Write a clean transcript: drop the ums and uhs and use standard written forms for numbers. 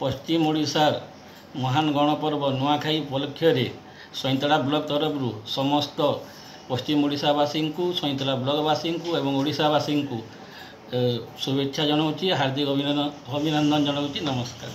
पश्चिम ओडिशार महान गणपर्व नुआखाई उपलक्ष्य सैंतड़ा ब्लक तरफ समस्त पश्चिम ओडावासी सैंतड़ा ब्लकवासी एवं ओडावासी शुभेच्छा जनाऊँ हार्दिक अभिनंदन जनाऊँ नमस्कार।